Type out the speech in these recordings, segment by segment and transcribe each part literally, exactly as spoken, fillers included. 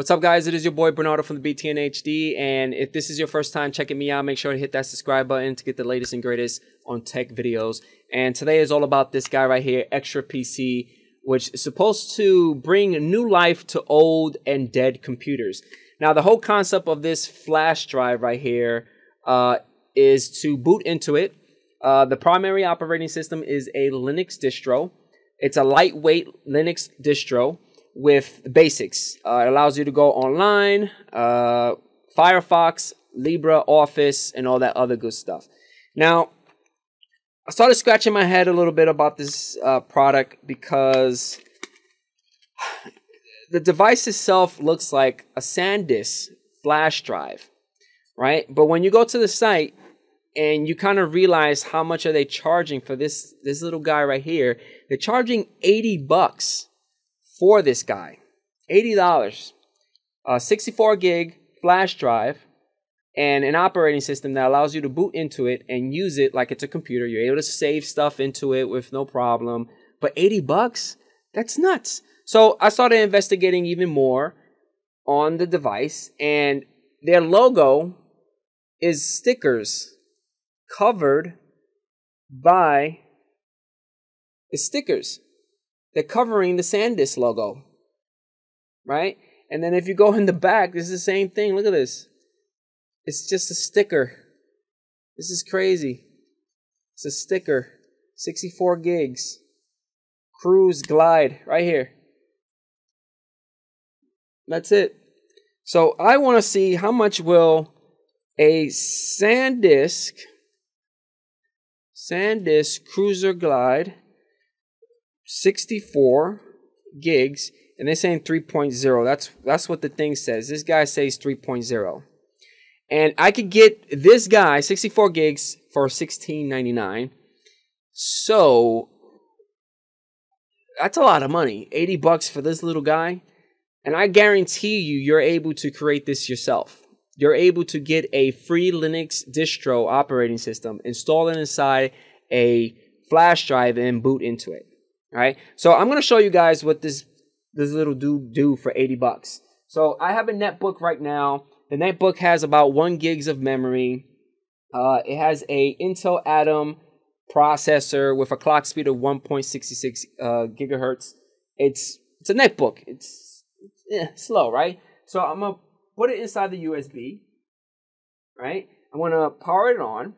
What's up, guys? It is your boy Bernardo from the B T N H D, and if this is your first time checking me out, make sure to hit that subscribe button to get the latest and greatest on tech videos. And today is all about this guy right here, Xtra P C, which is supposed to bring new life to old and dead computers. Now, the whole concept of this flash drive right here uh, is to boot into it. Uh, the primary operating system is a Linux distro. It's a lightweight Linux distro with basics. Uh, it allows you to go online, uh, Firefox, Libre Office, and all that other good stuff. Now, I started scratching my head a little bit about this uh, product because the device itself looks like a SanDisk flash drive, right? But when you go to the site and you kind of realize how much are they charging for this, this little guy right here, they're charging eighty bucks. For this guy, eighty dollars, a sixty-four gig flash drive, and an operating system that allows you to boot into it and use it like it's a computer. You're able to save stuff into it with no problem. But eighty bucks? That's nuts. So I started investigating even more on the device, and their logo is stickers covered by the stickers. They're covering the SanDisk logo, right? And then if you go in the back, this is the same thing. Look at this. It's just a sticker. This is crazy. It's a sticker. sixty-four gigs. Cruzer Glide right here. That's it. So I want to see how much will a SanDisk, SanDisk Cruzer Glide sixty-four gigs, and they're saying three point oh. That's that's what the thing says. This guy says three point oh, and I could get this guy sixty-four gigs for sixteen ninety-nine. So that's a lot of money, eighty bucks for this little guy. And I guarantee you, you're able to create this yourself. You're able to get a free Linux distro operating system, install it inside a flash drive, and boot into it. All right, so I'm gonna show you guys what this this little dude do for eighty bucks. So I have a netbook right now. The netbook has about one gigs of memory. Uh, it has a Intel Atom processor with a clock speed of one point six six uh, gigahertz. It's it's a netbook. It's eh, slow, right? So I'm gonna put it inside the U S B. Right, I'm gonna power it on.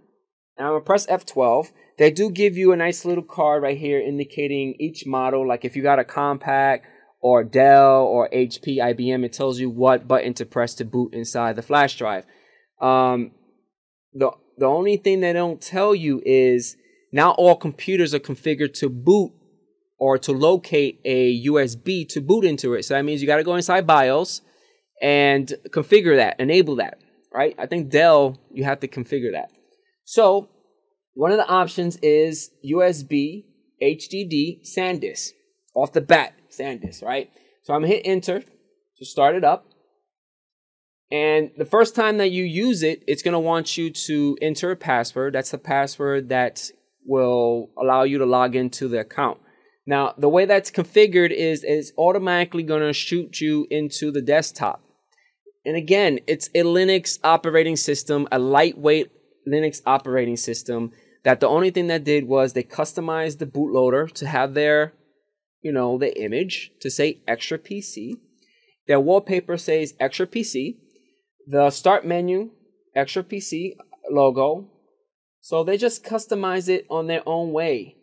And I'm going to press F twelve. They do give you a nice little card right here indicating each model. Like if you got a Compaq or Dell or H P, I B M, it tells you what button to press to boot inside the flash drive. Um, the, the only thing they don't tell you is not all computers are configured to boot or to locate a U S B to boot into it. So that means you got to go inside BIOS and configure that, enable that, right? I think Dell, you have to configure that. So one of the options is U S B H D D SanDisk. Off the bat, SanDisk, right? So I'm going to hit enter to start it up. And the first time that you use it, it's going to want you to enter a password. That's the password that will allow you to log into the account. Now, the way that's configured is it's automatically going to shoot you into the desktop. And again, it's a Linux operating system, a lightweight Linux operating system, that the only thing that did was they customized the bootloader to have their, you know, the image to say Xtra P C. Their wallpaper says Xtra P C. The start menu, Xtra P C logo. So they just customize it on their own way.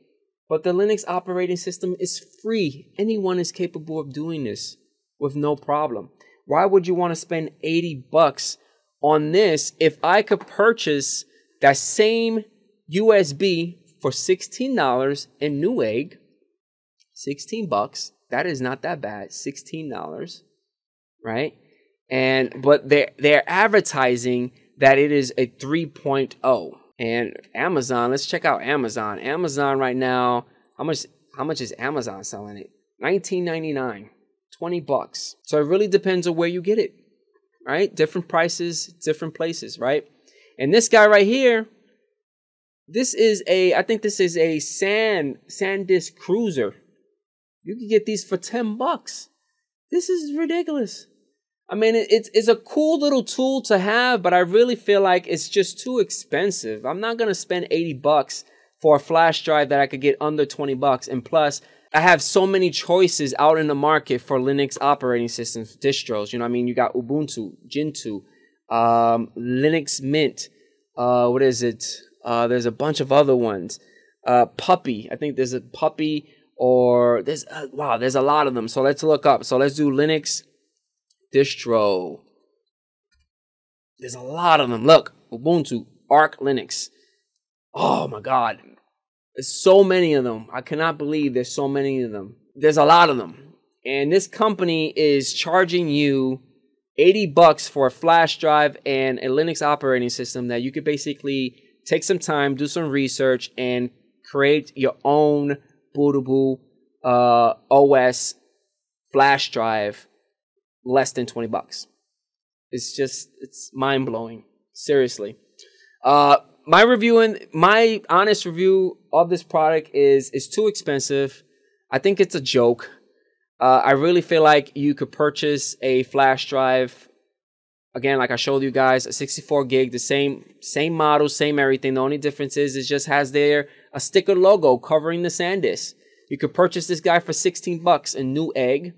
But the Linux operating system is free. Anyone is capable of doing this with no problem. Why would you want to spend eighty bucks on this if I could purchase that same U S B for sixteen dollars in Newegg? Sixteen bucks, that is not that bad. Sixteen dollars, right? And but they're they're advertising that it is a three point oh. and Amazon, let's check out Amazon. Amazon right now, how much how much is Amazon selling it? Nineteen ninety-nine, twenty bucks. So it really depends on where you get it, right? Different prices, different places, right? And this guy right here, this is a, I think this is a San, SanDisk Cruzer. You can get these for ten bucks. This is ridiculous. I mean, it's, it's a cool little tool to have, but I really feel like it's just too expensive. I'm not going to spend eighty bucks for a flash drive that I could get under twenty bucks. And plus, I have so many choices out in the market for Linux operating systems, distros. You know what I mean? You got Ubuntu, Gentoo, um, Linux Mint. Uh, what is it? Uh, there's a bunch of other ones. Uh, Puppy. I think there's a Puppy or there's, uh, wow, there's a lot of them. So let's look up. So let's do Linux distro. There's a lot of them. Look, Ubuntu, Arc Linux. Oh my God. There's so many of them. I cannot believe there's so many of them. There's a lot of them. And this company is charging you eighty bucks for a flash drive and a Linux operating system that you could basically take some time, do some research, and create your own bootable uh, O S flash drive less than twenty bucks. It's just, it's mind-blowing. Seriously. Uh... My review and my honest review of this product is it's too expensive. I think it's a joke. Uh, I really feel like you could purchase a flash drive. Again, like I showed you guys, a sixty-four gig, the same same model, same everything. The only difference is it just has there a sticker logo covering the SanDisk. You could purchase this guy for sixteen bucks in Newegg.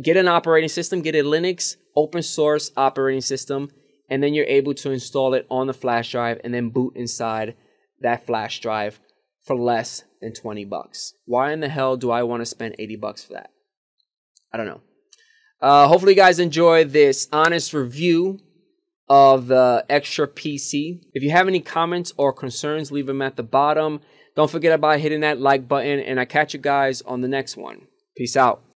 Get an operating system, get a Linux open source operating system. And then you're able to install it on the flash drive and then boot inside that flash drive for less than twenty bucks. Why in the hell do I want to spend eighty bucks for that? I don't know. Uh, hopefully you guys enjoyed this honest review of the Xtra P C. If you have any comments or concerns, leave them at the bottom. Don't forget about hitting that like button, and I catch you guys on the next one. Peace out.